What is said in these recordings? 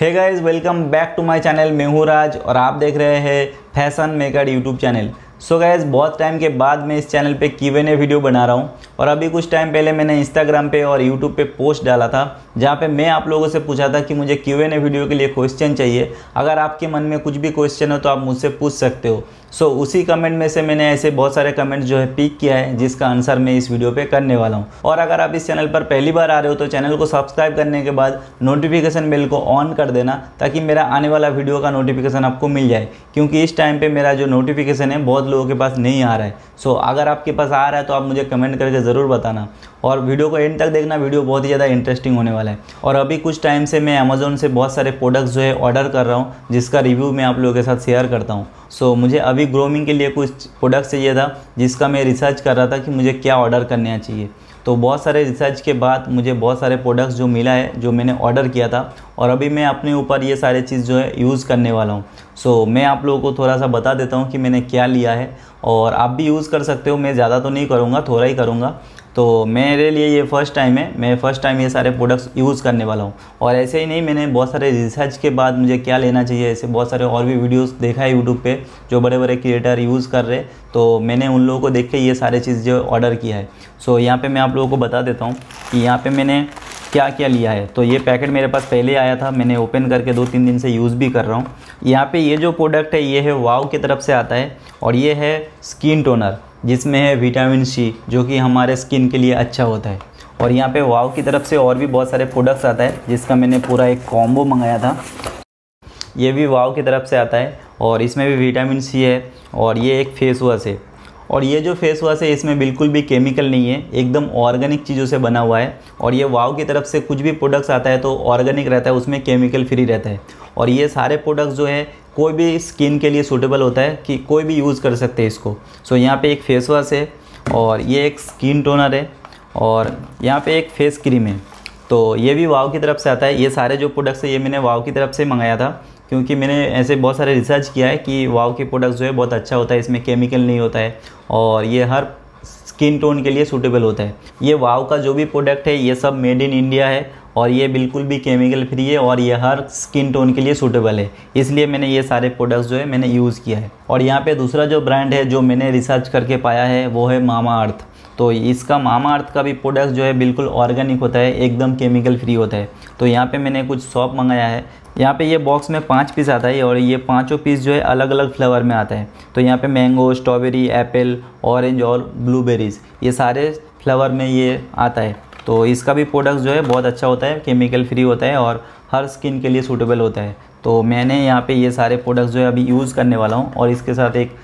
Hey guys, welcome back to my channel Mehuraj और आप देख रहे हैं fashion maker YouTube channel. So guys, बहुत टाइम के बाद मैं इस चैनल पे Q&A वीडियो बना रहा हूँ और अभी कुछ टाइम पहले मैंने Instagram पे और YouTube पे पोस्ट डाला था जहाँ पे मैं आप लोगों से पूछा था कि मुझे Q&A वीडियो के लिए क्वेश्चन चाहिए। अगर आपके मन में कुछ भी क्वेश्चन हो तो आप मुझसे पूछ सकते हो। सो उसी कमेंट में से मैंने ऐसे बहुत सारे कमेंट जो है पिक किया है जिसका आंसर मैं इस वीडियो पे करने वाला हूँ। और अगर आप इस चैनल पर पहली बार आ रहे हो तो चैनल को सब्सक्राइब करने के बाद नोटिफिकेशन बेल को ऑन कर देना ताकि मेरा आने वाला वीडियो का नोटिफिकेशन आपको मिल जाए, क्योंकि इस टाइम पर मेरा जो नोटिफिकेशन है बहुत लोगों के पास नहीं आ रहा है। सो अगर आपके पास आ रहा है तो आप मुझे कमेंट करके ज़रूर बताना और वीडियो को एंड तक देखना। वीडियो बहुत ही ज़्यादा इंटरेस्टिंग होने वाला है। और अभी कुछ टाइम से मैं अमेज़ॉन से बहुत सारे प्रोडक्ट्स जो है ऑर्डर कर रहा हूँ जिसका रिव्यू मैं आप लोगों के साथ शेयर करता हूँ। सो मुझे अभी ग्रूमिंग के लिए कुछ प्रोडक्ट्स चाहिए था जिसका मैं रिसर्च कर रहा था कि मुझे क्या ऑर्डर करना चाहिए। तो बहुत सारे रिसर्च के बाद मुझे बहुत सारे प्रोडक्ट्स जो मिला है जो मैंने ऑर्डर किया था और अभी मैं अपने ऊपर ये सारे चीज़ जो है यूज़ करने वाला हूँ। सो मैं आप लोगों को थोड़ा सा बता देता हूँ कि मैंने क्या लिया है और आप भी यूज़ कर सकते हो। मैं ज़्यादा तो नहीं करूँगा, थोड़ा ही करूँगा। तो मेरे लिए ये फर्स्ट टाइम है, मैं फ़र्स्ट टाइम ये सारे प्रोडक्ट्स यूज़ करने वाला हूँ। और ऐसे ही नहीं, मैंने बहुत सारे रिसर्च के बाद मुझे क्या लेना चाहिए ऐसे बहुत सारे और भी वीडियोस देखा है यूट्यूब पे जो बड़े बड़े क्रिएटर यूज़ कर रहे, तो मैंने उन लोगों को देख के ये सारे चीज़ जो ऑर्डर किया है। सो यहाँ पर मैं आप लोगों को बता देता हूँ कि यहाँ पर मैंने क्या क्या लिया है। तो ये पैकेट मेरे पास पहले आया था, मैंने ओपन करके 2-3 दिन से यूज़ भी कर रहा हूँ। यहाँ पर ये जो प्रोडक्ट है ये है वाव की तरफ से आता है और ये है स्किन टोनर जिसमें है विटामिन सी जो कि हमारे स्किन के लिए अच्छा होता है। और यहाँ पे वाव की तरफ से और भी बहुत सारे प्रोडक्ट्स आता है जिसका मैंने पूरा एक कॉम्बो मंगाया था। ये भी वाव की तरफ से आता है और इसमें भी विटामिन सी है। और ये एक फेस वॉश है और ये जो फेस वॉश है इसमें बिल्कुल भी केमिकल नहीं है, एकदम ऑर्गेनिक चीज़ों से बना हुआ है। और ये वाव की तरफ से कुछ भी प्रोडक्ट्स आता है तो ऑर्गेनिक रहता है, उसमें केमिकल फ्री रहता है। और ये सारे प्रोडक्ट्स जो है कोई भी स्किन के लिए सूटेबल होता है कि कोई भी यूज़ कर सकते हैं इसको। सो यहाँ पे एक फेस वॉश है और ये एक स्किन टोनर है और यहाँ पे एक फेस क्रीम है। तो ये भी वाव की तरफ से आता है। ये सारे जो प्रोडक्ट्स है ये मैंने वाव की तरफ से मंगाया था क्योंकि मैंने ऐसे बहुत सारे रिसर्च किया है कि वाव के प्रोडक्ट्स जो है बहुत अच्छा होता है, इसमें केमिकल नहीं होता है और ये हर स्किन टोन के लिए सूटेबल होता है। ये वाव का जो भी प्रोडक्ट है ये सब मेड इन इंडिया है और ये बिल्कुल भी केमिकल फ्री है और ये हर स्किन टोन के लिए सूटेबल है, इसलिए मैंने ये सारे प्रोडक्ट्स जो है मैंने यूज़ किया है। और यहाँ पे दूसरा जो ब्रांड है जो मैंने रिसर्च करके पाया है वो है मामा अर्थ। तो इसका मामा अर्थ का भी प्रोडक्ट जो है बिल्कुल ऑर्गेनिक होता है, एकदम केमिकल फ्री होता है। तो यहाँ पे मैंने कुछ सॉप मंगाया है। यहाँ पे ये बॉक्स में 5 पीस आता है और ये 5 पीस जो है अलग अलग फ्लेवर में आता है। तो यहाँ पे मैंगो, स्ट्रॉबेरी, एप्पल, ऑरेंज और ब्लूबेरीज़ ये सारे फ्लेवर में ये आता है। तो इसका भी प्रोडक्ट जो है बहुत अच्छा होता है, केमिकल फ्री होता है और हर स्किन के लिए सूटेबल होता है। तो मैंने यहाँ पे ये सारे प्रोडक्ट्स जो है अभी यूज़ करने वाला हूँ और इसके साथ एक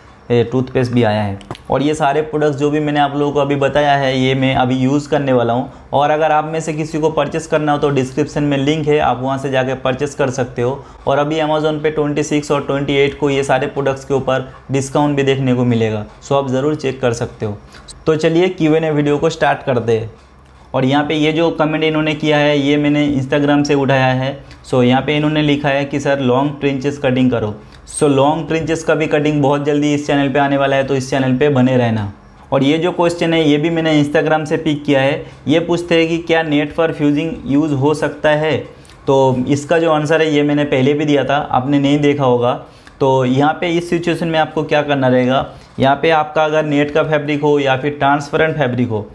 टूथपेस्ट भी आया है। और ये सारे प्रोडक्ट्स जो भी मैंने आप लोगों को अभी बताया है ये मैं अभी यूज़ करने वाला हूँ। और अगर आप में से किसी को परचेस करना हो तो डिस्क्रिप्शन में लिंक है, आप वहाँ से जाकर परचेस कर सकते हो। और अभी अमेज़ॉन पे 26 और 28 को ये सारे प्रोडक्ट्स के ऊपर डिस्काउंट भी देखने को मिलेगा, सो आप ज़रूर चेक कर सकते हो। तो चलिए Q&A वीडियो को स्टार्ट करते हैं। और यहाँ पे ये जो कमेंट इन्होंने किया है ये मैंने इंस्टाग्राम से उठाया है। सो यहाँ पे इन्होंने लिखा है कि सर लॉन्ग ट्रिंचेस कटिंग करो। सो लॉन्ग ट्रिंचेस का भी कटिंग बहुत जल्दी इस चैनल पे आने वाला है, तो इस चैनल पे बने रहना। और ये जो क्वेश्चन है ये भी मैंने इंस्टाग्राम से पिक किया है। ये पूछते हैं कि क्या नेट पर फ्यूजिंग यूज़ हो सकता है। तो इसका जो आंसर है ये मैंने पहले भी दिया था, आपने नहीं देखा होगा। तो यहाँ पे इस सिचुएशन में आपको क्या करना रहेगा, यहाँ पे आपका अगर नेट का फैब्रिक हो या फिर ट्रांसपेरेंट फैब्रिक हो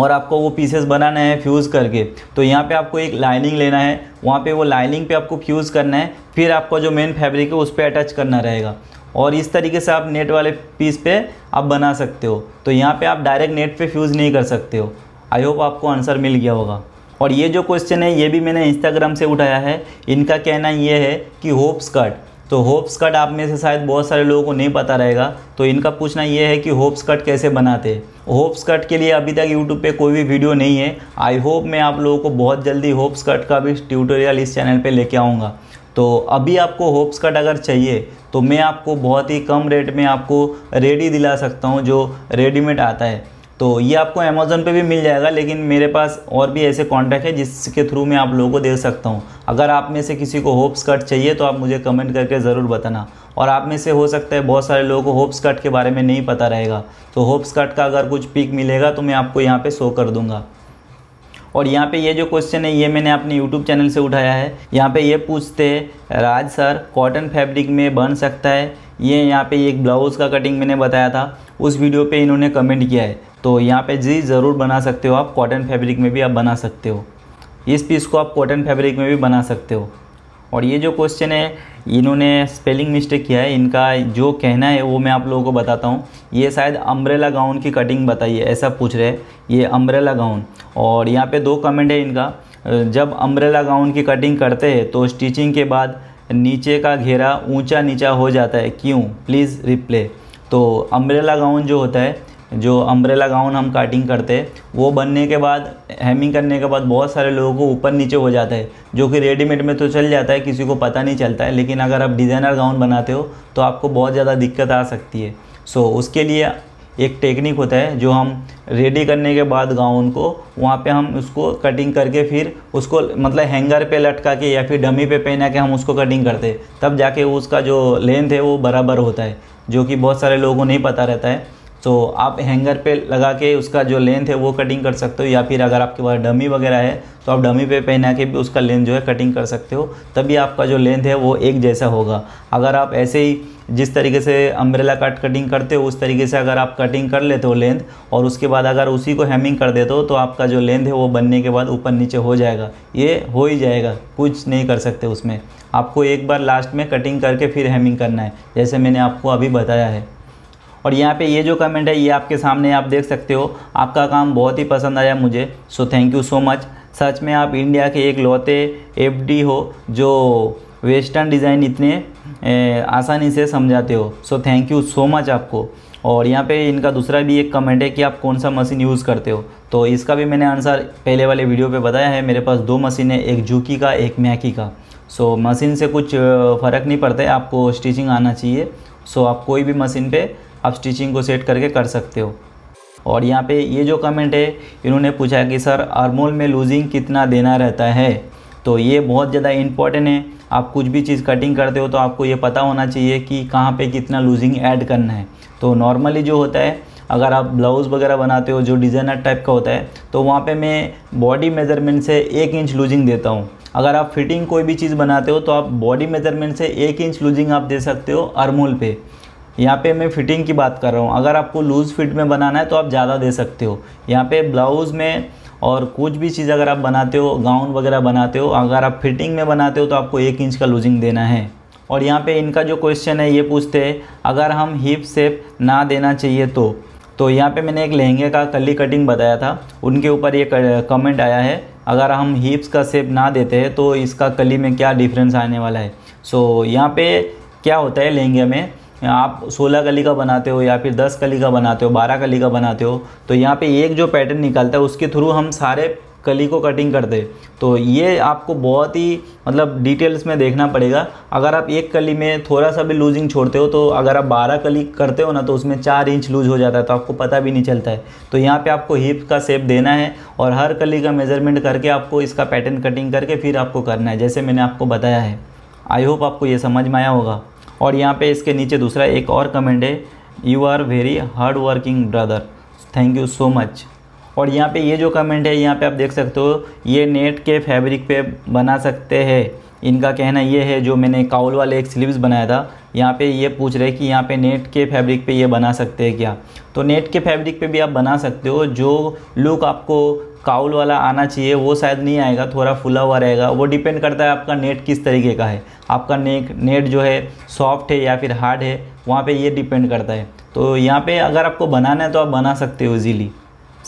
और आपको वो पीसेस बनाना है फ्यूज़ करके, तो यहाँ पे आपको एक लाइनिंग लेना है, वहाँ पे वो लाइनिंग पे आपको फ्यूज़ करना है, फिर आपका जो मेन फैब्रिक है उस पर अटैच करना रहेगा। और इस तरीके से आप नेट वाले पीस पे आप बना सकते हो। तो यहाँ पे आप डायरेक्ट नेट पे फ्यूज़ नहीं कर सकते हो। आई होप आपको आंसर मिल गया होगा। और ये जो क्वेश्चन है ये भी मैंने इंस्टाग्राम से उठाया है। इनका कहना ये है कि होप्स कट। तो होप्स कट आप में से शायद बहुत सारे लोगों को नहीं पता रहेगा, तो इनका पूछना यह है कि होप्स कट कैसे बनाते हैं। होप्स कट के लिए अभी तक YouTube पे कोई भी वीडियो नहीं है। आई होप मैं आप लोगों को बहुत जल्दी होप्स कट का भी ट्यूटोरियल इस चैनल पे लेके आऊँगा। तो अभी आपको होप्स कट अगर चाहिए तो मैं आपको बहुत ही कम रेट में आपको रेडी दिला सकता हूँ जो रेडीमेड आता है। तो ये आपको अमेज़ॉन पे भी मिल जाएगा, लेकिन मेरे पास और भी ऐसे कॉन्टैक्ट है जिसके थ्रू मैं आप लोगों को दे सकता हूँ। अगर आप में से किसी को होप्स कट चाहिए तो आप मुझे कमेंट करके ज़रूर बताना। और आप में से हो सकता है बहुत सारे लोगों को होप्स कट के बारे में नहीं पता रहेगा, तो होप्स कट का अगर कुछ पिक मिलेगा तो मैं आपको यहाँ पे शो कर दूँगा। और यहाँ पे ये जो क्वेश्चन है ये मैंने अपने यूट्यूब चैनल से उठाया है। यहाँ पे ये पूछते हैं राज सर कॉटन फैब्रिक में बन सकता है। ये यहाँ पे एक ब्लाउज़ का कटिंग मैंने बताया था, उस वीडियो पे इन्होंने कमेंट किया है। तो यहाँ पे जी ज़रूर बना सकते हो आप, कॉटन फैब्रिक में भी आप बना सकते हो, इस पीस को आप कॉटन फैब्रिक में भी बना सकते हो। और ये जो क्वेश्चन है इन्होंने स्पेलिंग मिस्टेक किया है, इनका जो कहना है वो मैं आप लोगों को बताता हूँ। ये शायद अम्ब्रेला गाउन की कटिंग बताइए ऐसा पूछ रहे हैं, ये अम्ब्रेला गाउन। और यहाँ पे दो कमेंट है इनका, जब अम्ब्रेला गाउन की कटिंग करते हैं तो स्टिचिंग के बाद नीचे का घेरा ऊंचा नीचा हो जाता है, क्यों? Please replay. तो अम्ब्रेला गाउन जो होता है, जो अम्ब्रेला गाउन हम कटिंग करते हैं वो बनने के बाद, हेमिंग करने के बाद बहुत सारे लोगों को ऊपर नीचे हो जाता है, जो कि रेडीमेड में तो चल जाता है, किसी को पता नहीं चलता है। लेकिन अगर आप डिज़ाइनर गाउन बनाते हो तो आपको बहुत ज़्यादा दिक्कत आ सकती है। सो उसके लिए एक टेक्निक होता है, जो हम रेडी करने के बाद गाउन को वहाँ पे हम उसको कटिंग करके फिर उसको मतलब हैंगर पे लटका के या फिर डमी पे पहना के हम उसको कटिंग करते हैं, तब जाके उसका जो लेंथ है वो बराबर होता है, जो कि बहुत सारे लोगों को नहीं पता रहता है। तो आप हैंगर पे लगा के उसका जो लेंथ है वो कटिंग कर सकते हो, या फिर अगर आपके पास डमी वगैरह है तो आप डमी पे पहना के भी उसका लेंथ जो है कटिंग कर सकते हो, तभी आपका जो लेंथ है वो एक जैसा होगा। अगर आप ऐसे ही जिस तरीके से अम्ब्रेला कट कटिंग करते हो उस तरीके से अगर आप कटिंग कर लेते हो लेंथ, और उसके बाद अगर उसी को हेमिंग कर देते हो तो आपका जो लेंथ है वो बनने के बाद ऊपर नीचे हो जाएगा, ये हो ही जाएगा, कुछ नहीं कर सकते उसमें। आपको एक बार लास्ट में कटिंग करके फिर हेमिंग करना है, जैसे मैंने आपको अभी बताया है। और यहाँ पे ये जो कमेंट है ये आपके सामने आप देख सकते हो, आपका काम बहुत ही पसंद आया मुझे, so thank you so much. सच में आप इंडिया के एक लौते एफडी हो जो वेस्टर्न डिज़ाइन इतने आसानी से समझाते हो, so thank you so much आपको। और यहाँ पे इनका दूसरा भी एक कमेंट है कि आप कौन सा मशीन यूज़ करते हो, तो इसका भी मैंने आंसर पहले वाले वीडियो पे बताया है। मेरे पास दो मशीन है, एक जूकी का एक मैकी का। सो मशीन से कुछ फ़र्क नहीं पड़ता है, आपको स्टिचिंग आना चाहिए। सो आप कोई भी मशीन पे आप स्टिचिंग को सेट करके कर सकते हो। और यहाँ पे ये जो कमेंट है इन्होंने पूछा कि सर आर्मोल में लूजिंग कितना देना रहता है, तो ये बहुत ज़्यादा इम्पॉर्टेंट है। आप कुछ भी चीज़ कटिंग करते हो तो आपको ये पता होना चाहिए कि कहाँ पे कितना लूजिंग ऐड करना है। तो नॉर्मली जो होता है, अगर आप ब्लाउज़ वगैरह बनाते हो जो डिज़ाइनर टाइप का होता है, तो वहाँ पर मैं बॉडी मेजरमेंट से 1 इंच लूजिंग देता हूँ। अगर आप फिटिंग कोई भी चीज़ बनाते हो तो आप बॉडी मेजरमेंट से 1 इंच लूजिंग आप दे सकते हो आर्मोल पे। यहाँ पे मैं फिटिंग की बात कर रहा हूँ, अगर आपको लूज़ फिट में बनाना है तो आप ज़्यादा दे सकते हो। यहाँ पे ब्लाउज़ में और कुछ भी चीज़ अगर आप बनाते हो, गाउन वगैरह बनाते हो, अगर आप फिटिंग में बनाते हो तो आपको 1 इंच का लूजिंग देना है। और यहाँ पे इनका जो क्वेश्चन है ये पूछते हैं अगर हम हिप शेप ना देना चाहिए तो यहाँ पर मैंने एक लहंगे का कली कटिंग बताया था, उनके ऊपर ये कमेंट आया है अगर हम हिप्स का शेप ना देते हैं तो इसका कली में क्या डिफरेंस आने वाला है। सो यहाँ पर क्या होता है, लहंगे में आप 16 कली का बनाते हो या फिर 10 कली का बनाते हो, 12 कली का बनाते हो, तो यहाँ पे एक जो पैटर्न निकलता है उसके थ्रू हम सारे कली को कटिंग करते हैं। तो ये आपको बहुत ही मतलब डिटेल्स में देखना पड़ेगा। अगर आप एक कली में थोड़ा सा भी लूजिंग छोड़ते हो तो अगर आप 12 कली करते हो ना तो उसमें 4 इंच लूज हो जाता है, तो आपको पता भी नहीं चलता है। तो यहाँ पे आपको हिप का शेप देना है और हर कली का मेजरमेंट करके आपको इसका पैटर्न कटिंग करके फिर आपको करना है, जैसे मैंने आपको बताया है। आई होप आपको ये समझ में आया होगा। और यहाँ पे इसके नीचे दूसरा एक और कमेंट है, you are very hard working brother, thank you so much. और यहाँ पे ये जो कमेंट है यहाँ पे आप देख सकते हो, ये नेट के फैब्रिक पे बना सकते हैं, इनका कहना ये है। जो मैंने काउल वाले एक स्लीव्स बनाया था, यहाँ पे ये पूछ रहे कि यहाँ पे नेट के फैब्रिक पे ये बना सकते हैं क्या, तो नेट के फैब्रिक पे भी आप बना सकते हो। जो लुक आपको काउल वाला आना चाहिए वो शायद नहीं आएगा, थोड़ा फुला हुआ रहेगा, वो डिपेंड करता है आपका नेट किस तरीके का है, आपका नेट जो है सॉफ्ट है या फिर हार्ड है, वहाँ पे ये डिपेंड करता है। तो यहाँ पे अगर आपको बनाना है तो आप बना सकते हो इजीली।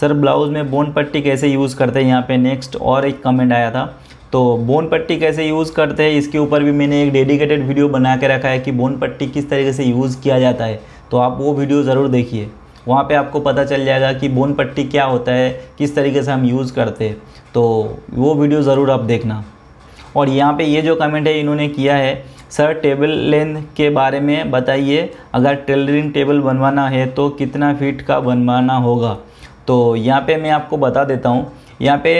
सर ब्लाउज़ में बोन पट्टी कैसे यूज़ करते हैं, यहाँ पे नेक्स्ट और एक कमेंट आया था। तो बोन पट्टी कैसे यूज़ करते हैं इसके ऊपर भी मैंने एक डेडिकेटेड वीडियो बना के रखा है कि बोन पट्टी किस तरीके से यूज़ किया जाता है, तो आप वो वीडियो ज़रूर देखिए, वहाँ पे आपको पता चल जाएगा कि बोन पट्टी क्या होता है, किस तरीके से हम यूज़ करते हैं। तो वो वीडियो ज़रूर आप देखना। और यहाँ पे ये जो कमेंट है इन्होंने किया है, सर टेबल लेंथ के बारे में बताइए, अगर टेलरिंग टेबल बनवाना है तो कितना फीट का बनवाना होगा। तो यहाँ पे मैं आपको बता देता हूँ, यहाँ पे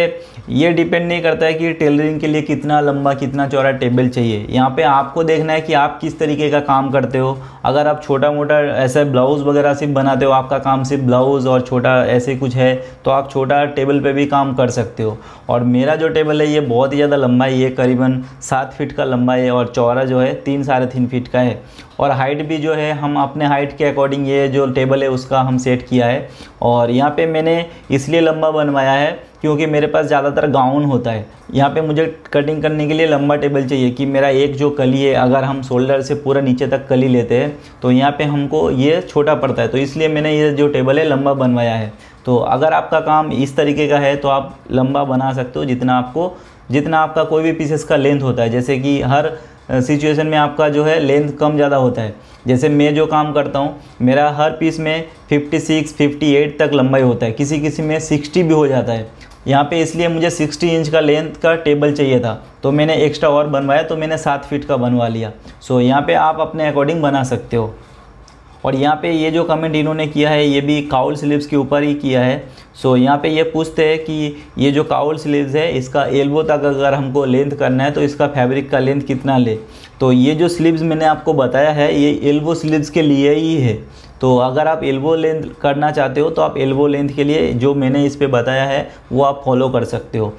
ये डिपेंड नहीं करता है कि टेलरिंग के लिए कितना लंबा कितना चौड़ा टेबल चाहिए। यहाँ पे आपको देखना है कि आप किस तरीके का काम करते हो। अगर आप छोटा मोटा ऐसा ब्लाउज़ वगैरह सिर्फ बनाते हो, आपका काम सिर्फ ब्लाउज़ और छोटा ऐसे कुछ है, तो आप छोटा टेबल पे भी काम कर सकते हो। और मेरा जो टेबल है ये बहुत ही ज़्यादा लंबा है, ये करीबन 7 फीट का लंबा है और चौड़ा जो है 3 साढ़े 3 फीट का है। और हाइट भी जो है हम अपने हाइट के अकॉर्डिंग ये जो टेबल है उसका हम सेट किया है। और यहाँ पे मैंने इसलिए लंबा बनवाया है क्योंकि मेरे पास ज़्यादातर गाउन होता है। यहाँ पे मुझे कटिंग करने के लिए लंबा टेबल चाहिए कि मेरा एक जो कली है, अगर हम शोल्डर से पूरा नीचे तक कली लेते हैं तो यहाँ पे हमको ये छोटा पड़ता है, तो इसलिए मैंने ये जो टेबल है लंबा बनवाया है। तो अगर आपका काम इस तरीके का है तो आप लंबा बना सकते हो जितना आपका कोई भी पीसेस का लेंथ होता है। जैसे कि हर सिचुएशन में आपका जो है लेंथ कम ज़्यादा होता है। जैसे मैं जो काम करता हूँ मेरा हर पीस में 56, 58 तक लंबाई होता है, किसी किसी में 60 भी हो जाता है। यहाँ पे इसलिए मुझे 60 इंच का लेंथ का टेबल चाहिए था, तो मैंने एक्स्ट्रा और बनवाया, तो मैंने 7 फीट का बनवा लिया। सो यहाँ पे आप अपने अकॉर्डिंग बना सकते हो। और यहाँ पे ये जो कमेंट इन्होंने किया है ये भी काउल स्लीव्स के ऊपर ही किया है। सो यहाँ पे ये पूछते हैं कि ये जो काउल स्लीव्स है इसका एल्बो तक अगर हमको लेंथ करना है तो इसका फैब्रिक का लेंथ कितना ले। तो ये जो स्लीव्स मैंने आपको बताया है ये एल्बो स्लीव्स के लिए ही है। तो अगर आप एल्बो लेंथ करना चाहते हो तो आप एल्बो लेंथ के लिए जो मैंने इस पर बताया है वो आप फॉलो कर सकते हो।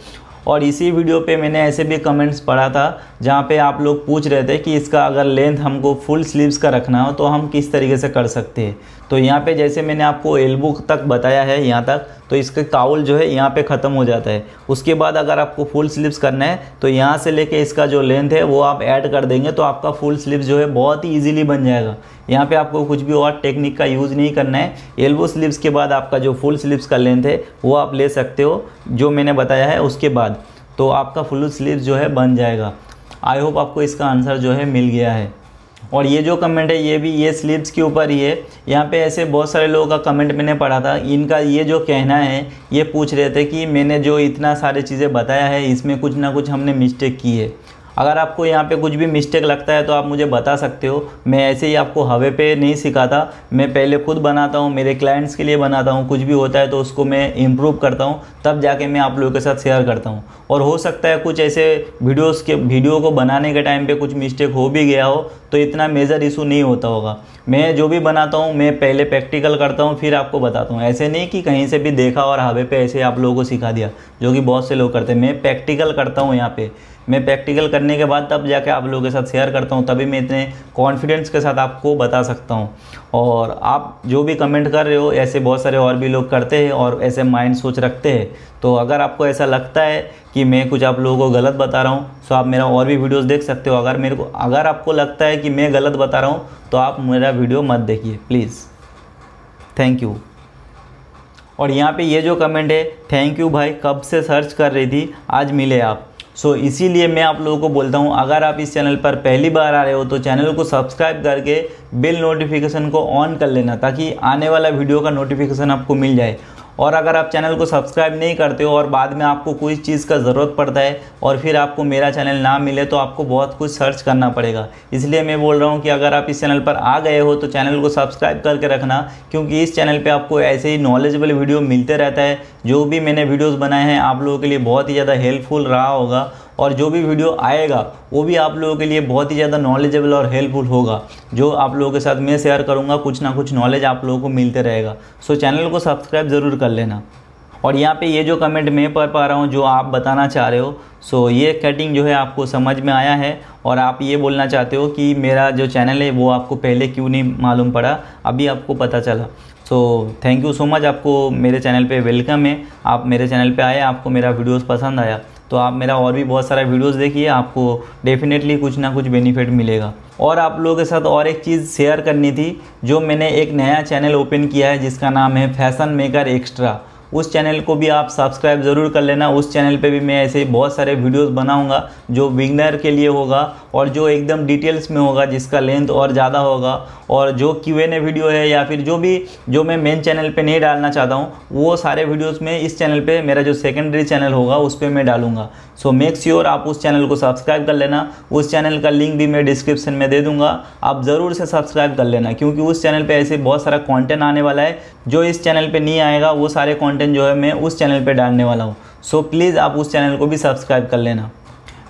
और इसी वीडियो पे मैंने ऐसे भी कमेंट्स पढ़ा था जहाँ पे आप लोग पूछ रहे थे कि इसका अगर लेंथ हमको फुल स्लीव्स का रखना हो तो हम किस तरीके से कर सकते हैं। तो यहाँ पे जैसे मैंने आपको एल्बो तक बताया है यहाँ तक, तो इसका काउल जो है यहाँ पे ख़त्म हो जाता है। उसके बाद अगर आपको फुल स्लीव्स करना है तो यहाँ से लेके इसका जो लेंथ है वो आप ऐड कर देंगे तो आपका फुल स्लीव्स जो है बहुत ही ईजिली बन जाएगा। यहाँ पे आपको कुछ भी और टेक्निक का यूज़ नहीं करना है। एल्बो स्लीव्स के बाद आपका जो फुल स्लीव्स का लेंथ है वो आप ले सकते हो जो मैंने बताया है उसके बाद, तो आपका फुल स्लीव्स जो है बन जाएगा। आई होप आपको इसका आंसर जो है मिल गया है। और ये जो कमेंट है ये भी ये स्लीव्स के ऊपर ही है। यहाँ पे ऐसे बहुत सारे लोगों का कमेंट मैंने पढ़ा था, इनका ये जो कहना है ये पूछ रहे थे कि मैंने जो इतना सारी चीज़ें बताया है इसमें कुछ ना कुछ हमने मिस्टेक की है। अगर आपको यहाँ पे कुछ भी मिस्टेक लगता है तो आप मुझे बता सकते हो। मैं ऐसे ही आपको हवे पे नहीं सिखाता, मैं पहले खुद बनाता हूँ, मेरे क्लाइंट्स के लिए बनाता हूँ, कुछ भी होता है तो उसको मैं इम्प्रूव करता हूँ तब जाके मैं आप लोगों के साथ शेयर करता हूँ। और हो सकता है कुछ ऐसे वीडियो को बनाने के टाइम पर कुछ मिस्टेक हो भी गया हो तो इतना मेजर इशू नहीं होता होगा। मैं जो भी बनाता हूँ मैं पहले प्रैक्टिकल करता हूँ फिर आपको बताता हूँ, ऐसे नहीं कि कहीं से भी देखा और हवे पे ऐसे आप लोगों को सिखा दिया जो कि बहुत से लोग करते हैं। मैं प्रैक्टिकल करता हूँ, यहाँ पे मैं प्रैक्टिकल करने के बाद तब जाके आप लोगों के साथ शेयर करता हूँ, तभी मैं इतने कॉन्फिडेंस के साथ आपको बता सकता हूँ। और आप जो भी कमेंट कर रहे हो ऐसे बहुत सारे और भी लोग करते हैं और ऐसे माइंड सोच रखते हैं। तो अगर आपको ऐसा लगता है कि मैं कुछ आप लोगों को गलत बता रहा हूँ तो आप मेरा और भी वीडियोस देख सकते हो। अगर आपको लगता है कि मैं गलत बता रहा हूँ तो आप मेरा वीडियो मत देखिए प्लीज़। Thank you. और यहाँ पे ये जो कमेंट है, थैंक यू भाई, कब से सर्च कर रही थी, आज मिले आप। सो इसीलिए मैं आप लोगों को बोलता हूँ अगर आप इस चैनल पर पहली बार आ रहे हो तो चैनल को सब्सक्राइब करके बेल नोटिफिकेशन को ऑन कर लेना ताकि आने वाला वीडियो का नोटिफिकेशन आपको मिल जाए। और अगर आप चैनल को सब्सक्राइब नहीं करते हो और बाद में आपको कोई चीज़ का ज़रूरत पड़ता है और फिर आपको मेरा चैनल ना मिले तो आपको बहुत कुछ सर्च करना पड़ेगा। इसलिए मैं बोल रहा हूँ कि अगर आप इस चैनल पर आ गए हो तो चैनल को सब्सक्राइब करके रखना क्योंकि इस चैनल पे आपको ऐसे ही नॉलेजेबल वीडियो मिलते रहता है। जो भी मैंने वीडियोज़ बनाए हैं आप लोगों के लिए बहुत ही ज़्यादा हेल्पफुल रहा होगा और जो भी वीडियो आएगा वो भी आप लोगों के लिए बहुत ही ज़्यादा नॉलेजेबल और हेल्पफुल होगा। जो आप लोगों के साथ मैं शेयर करूँगा कुछ ना कुछ नॉलेज आप लोगों को मिलते रहेगा। सो चैनल को सब्सक्राइब ज़रूर कर लेना। और यहाँ पे ये जो कमेंट मैं पढ़ पा रहा हूँ जो आप बताना चाह रहे हो, सो ये कटिंग जो है आपको समझ में आया है और आप ये बोलना चाहते हो कि मेरा जो चैनल है वो आपको पहले क्यों नहीं मालूम पड़ा, अभी आपको पता चला। So thank you so much, आपको मेरे चैनल पे वेलकम है। आप मेरे चैनल पे आए, आपको मेरा वीडियोस पसंद आया तो आप मेरा और भी बहुत सारा वीडियोस देखिए, आपको डेफिनेटली कुछ ना कुछ बेनिफिट मिलेगा। और आप लोगों के साथ और एक चीज़ शेयर करनी थी, जो मैंने एक नया चैनल ओपन किया है जिसका नाम है फैशन मेकर एक्स्ट्रा। उस चैनल को भी आप सब्सक्राइब ज़रूर कर लेना। उस चैनल पे भी मैं ऐसे ही बहुत सारे वीडियोस बनाऊंगा जो बिगनर के लिए होगा और जो एकदम डिटेल्स में होगा जिसका लेंथ और ज़्यादा होगा। और जो Q&A वीडियो है या फिर जो मैं मेन चैनल पे नहीं डालना चाहता हूँ वो सारे वीडियोस में इस चैनल पे, मेरा जो सेकेंडरी चैनल होगा उस पर मैं डालूंगा। सो मेक श्योर आप उस चैनल को सब्सक्राइब कर लेना। उस चैनल का लिंक भी मैं डिस्क्रिप्शन में दे दूँगा, आप ज़रूर से सब्सक्राइब कर लेना क्योंकि उस चैनल पर ऐसे बहुत सारा कॉन्टेंट आने वाला है जो इस चैनल पर नहीं आएगा। वो सारे कॉन्टेंट जो है मैं उस चैनल पे डालने वाला हूँ। सो प्लीज़ आप उस चैनल को भी सब्सक्राइब कर लेना।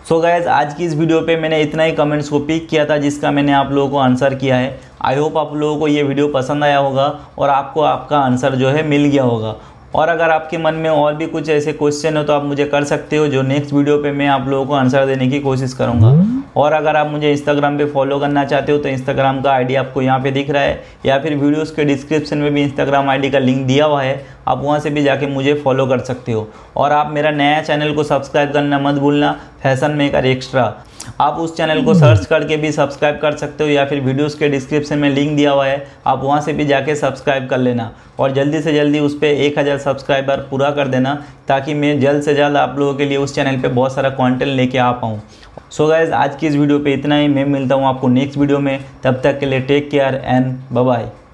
सो गाइस आज की इस वीडियो पे मैंने इतना ही कमेंट्स को पिक किया था जिसका मैंने आप लोगों को आंसर किया है। आई होप आप लोगों को ये वीडियो पसंद आया होगा और आपको आपका आंसर जो है मिल गया होगा। और अगर आपके मन में और भी कुछ ऐसे क्वेश्चन हो तो आप मुझे कर सकते हो, जो नेक्स्ट वीडियो पे मैं आप लोगों को आंसर देने की कोशिश करूँगा। और अगर आप मुझे इंस्टाग्राम पे फॉलो करना चाहते हो तो इंस्टाग्राम का आईडी आपको यहाँ पे दिख रहा है, या फिर वीडियोस के डिस्क्रिप्शन में भी इंस्टाग्राम आईडी का लिंक दिया हुआ है, आप वहाँ से भी जाके मुझे फॉलो कर सकते हो। और आप मेरा नया चैनल को सब्सक्राइब करना मत भूलना, फैशन मेकर एक्स्ट्रा। आप उस चैनल को सर्च करके भी सब्सक्राइब कर सकते हो, या फिर वीडियोस के डिस्क्रिप्शन में लिंक दिया हुआ है, आप वहां से भी जाके सब्सक्राइब कर लेना। और जल्दी से जल्दी उस पर 1000 सब्सक्राइबर पूरा कर देना, ताकि मैं जल्द से जल्द आप लोगों के लिए उस चैनल पे बहुत सारा कंटेंट लेके आ पाऊँ। सो गाइज आज की इस वीडियो पे इतना ही, मैं मिलता हूँ आपको नेक्स्ट वीडियो में। तब तक के लिए take care and bye bye.